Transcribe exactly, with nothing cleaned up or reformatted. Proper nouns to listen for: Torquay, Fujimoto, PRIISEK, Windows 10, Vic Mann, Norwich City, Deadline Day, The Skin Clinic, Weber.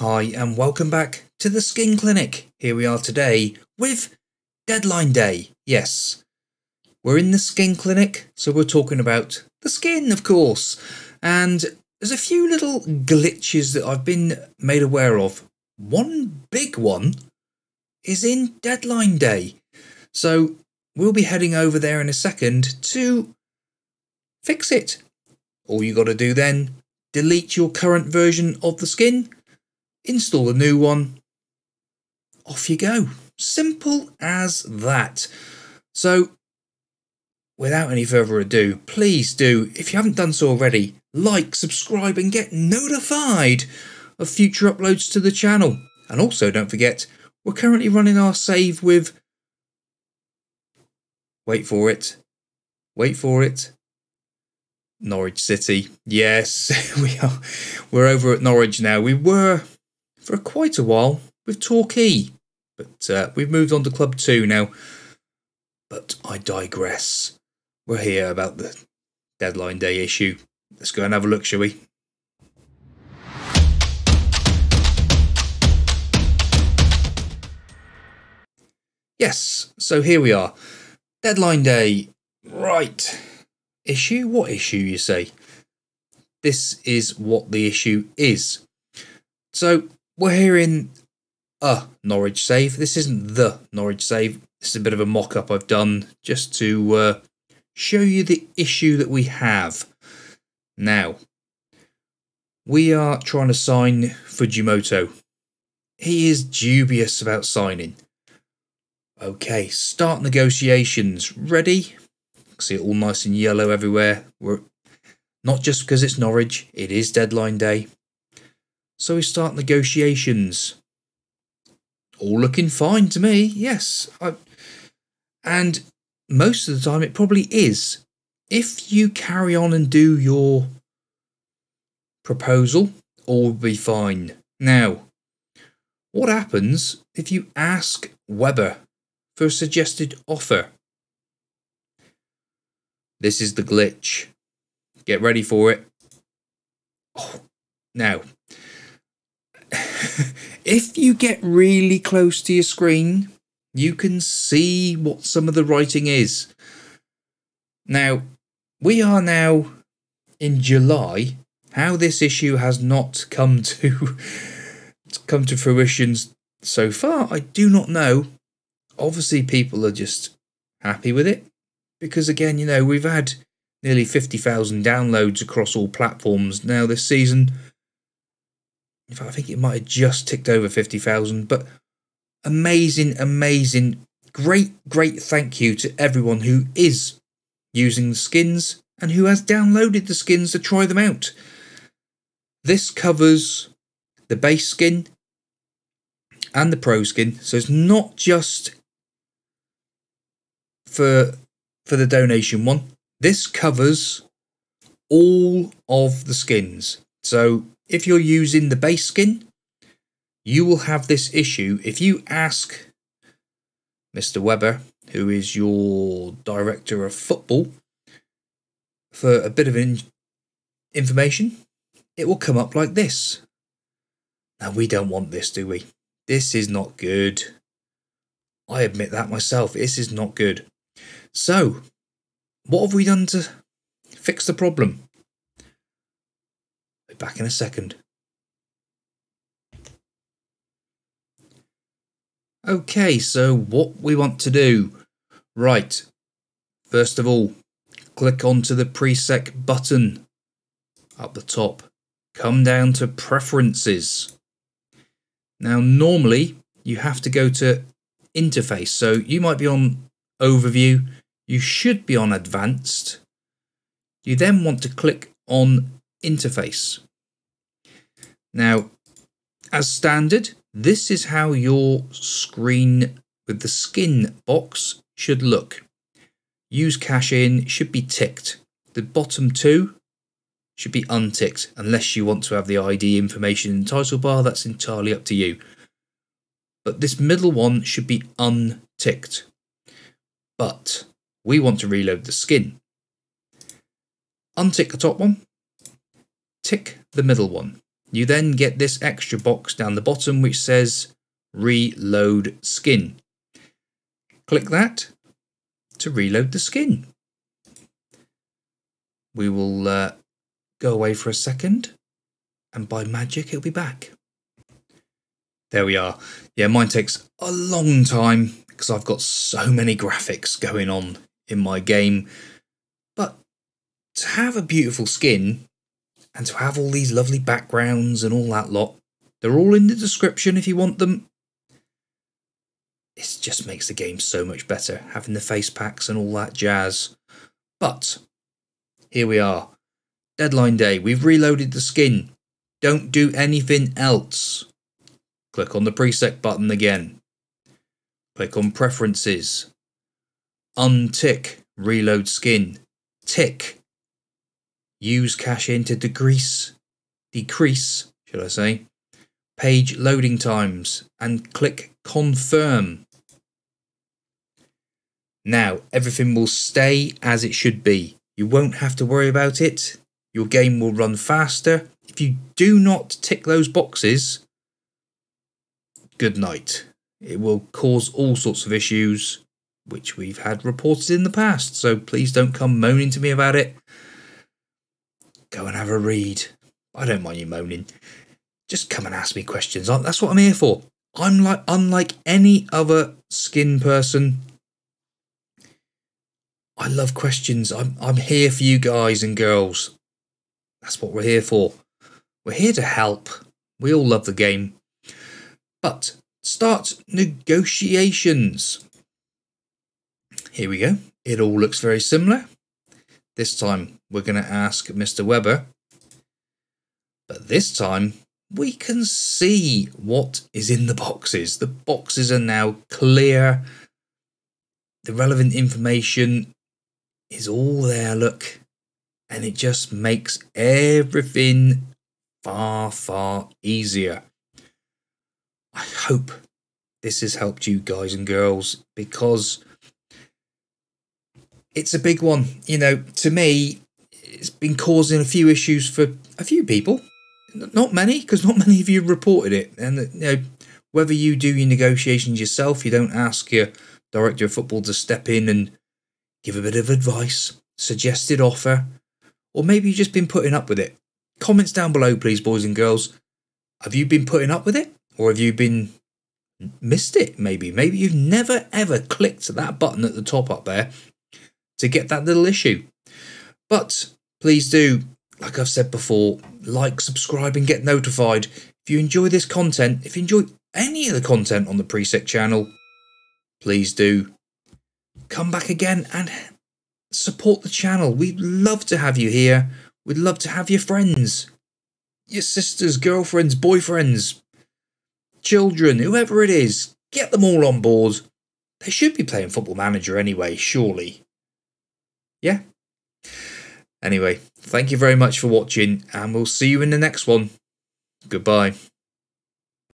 Hi and welcome back to the Skin Clinic. Here we are today with Deadline Day. Yes, we're in the Skin Clinic, so we're talking about the skin, of course. And there's a few little glitches that I've been made aware of. One big one is in Deadline Day. So we'll be heading over there in a second to fix it. All you got to do then, delete your current version of the skin, install a new one, off you go. Simple as that. So without any further ado, please do, if you haven't done so already, like, subscribe and get notified of future uploads to the channel. And also don't forget, we're currently running our save with, wait for it, wait for it, Norwich City. Yes, we are. We're over at Norwich now. We were for quite a while with Torquay, but uh, we've moved on to Club two now. But I digress. We're here about the Deadline Day issue. Let's go and have a look, shall we? Yes, so here we are. Deadline Day. Right. Issue? What issue, you say? This is what the issue is. So we're here in a Norwich save. This isn't the Norwich save. This is a bit of a mock-up I've done just to uh, show you the issue that we have. Now, we are trying to sign Fujimoto. He is dubious about signing. Okay, start negotiations. Ready? See it all nice and yellow everywhere. We're not just because it's Norwich, it is Deadline Day. So we start negotiations. All looking fine to me, yes. I, and most of the time it probably is. If you carry on and do your proposal, all will be fine. Now, what happens if you ask Weber for a suggested offer? This is the glitch. Get ready for it. Oh, now, if you get really close to your screen, you can see what some of the writing is. Now, we are now in July. How this issue has not come to come to fruition so far, I do not know. Obviously, people are just happy with it. Because again, you know, we've had nearly fifty thousand downloads across all platforms now this season. In fact, I think it might have just ticked over fifty thousand. But amazing, amazing, great, great thank you to everyone who is using the skins and who has downloaded the skins to try them out. This covers the base skin and the pro skin. So it's not just for... for the donation one. This covers all of the skins. So if you're using the base skin, you will have this issue. If you ask Mister Weber, who is your director of football, for a bit of in information, it will come up like this. Now we don't want this, do we? This is not good. I admit that myself. This is not good. So, what have we done to fix the problem? I'll be back in a second. Okay, so what we want to do. Right, first of all, click onto the PRIISEK button up the top. Come down to Preferences. Now, normally, you have to go to Interface. So, you might be on Overview. You should be on Advanced. You then want to click on Interface. Now, as standard, this is how your screen with the skin box should look. Use cash in should be ticked. The bottom two should be unticked, unless you want to have the I D information in the title bar. That's entirely up to you. But this middle one should be unticked. But we want to reload the skin. Untick the top one, tick the middle one. You then get this extra box down the bottom which says reload skin. Click that to reload the skin. We will uh, go away for a second, and by magic it'll be back. There we are. Yeah, mine takes a long time because I've got so many graphics going on in my game. But to have a beautiful skin and to have all these lovely backgrounds and all that lot, they're all in the description if you want them. It just makes the game so much better, having the face packs and all that jazz. But here we are. Deadline Day. We've reloaded the skin. Don't do anything else. Click on the PRIISEK button again. Click on Preferences. Untick Reload Skin. Tick Use Cache In to decrease, decrease, should I say, page loading times, and click Confirm. Now everything will stay as it should be. You won't have to worry about it. Your game will run faster. If you do not tick those boxes, good night. It will cause all sorts of issues which we've had reported in the past, so please don't come moaning to me about it. Go and have a read. I don't mind you moaning. Just come and ask me questions. That's what I'm here for. I'm like unlike any other skin person. I love questions. I'm I'm here for you guys and girls. That's what we're here for. We're here to help. We all love the game. But start negotiations. Here we go. It all looks very similar. This time we're going to ask Mister Weber. But this time we can see what is in the boxes. The boxes are now clear. The relevant information is all there, look. And it just makes everything far, far easier. I hope this has helped you guys and girls, because it's a big one. You know, to me, it's been causing a few issues for a few people. Not many, because not many of you reported it. And, you know, whether you do your negotiations yourself, you don't ask your director of football to step in and give a bit of advice, suggested offer, or maybe you've just been putting up with it. Comments down below, please, boys and girls. Have you been putting up with it? Or have you been missed it? Maybe, maybe you've never, ever clicked that button at the top up there to get that little issue. But please do, like I've said before, like, subscribe and get notified. If you enjoy this content, if you enjoy any of the content on the PRIISEK channel, please do come back again and support the channel. We'd love to have you here. We'd love to have your friends, your sisters, girlfriends, boyfriends, children, whoever it is. Get them all on board. They should be playing Football Manager anyway, surely. Yeah. Anyway, thank you very much for watching, and we'll see you in the next one. Goodbye.